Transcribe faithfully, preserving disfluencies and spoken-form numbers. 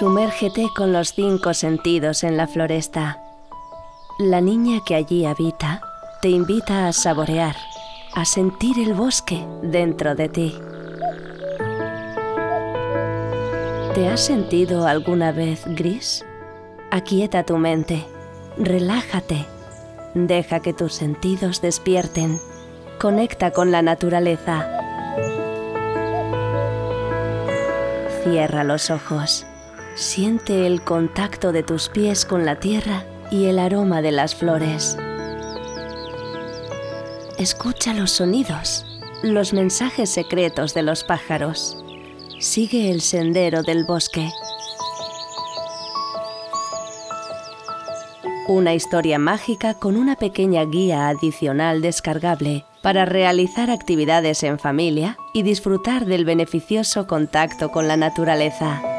Sumérgete con los cinco sentidos en la floresta. La niña que allí habita te invita a saborear, a sentir el bosque dentro de ti. ¿Te has sentido alguna vez gris? Aquieta tu mente, relájate, deja que tus sentidos despierten, conecta con la naturaleza. Cierra los ojos, siente el contacto de tus pies con la tierra y el aroma de las flores. Escucha los sonidos, los mensajes secretos de los pájaros. Sigue el sendero del bosque. Una historia mágica con una pequeña guía adicional descargable para realizar actividades en familia y disfrutar del beneficioso contacto con la naturaleza.